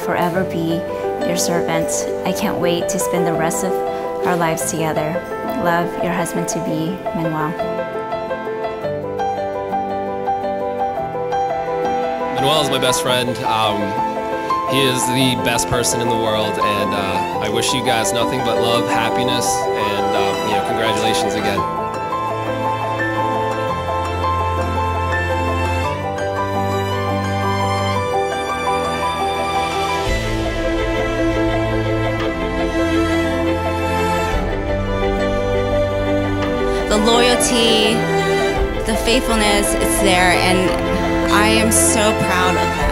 forever be your servant. I can't wait to spend the rest of our lives together. Love, your husband-to-be, Manuel. Manuel is my best friend. He is the best person in the world, and I wish you guys nothing but love, happiness, and you know, congratulations again. The loyalty, the faithfulness, it's there, and I am so proud of that.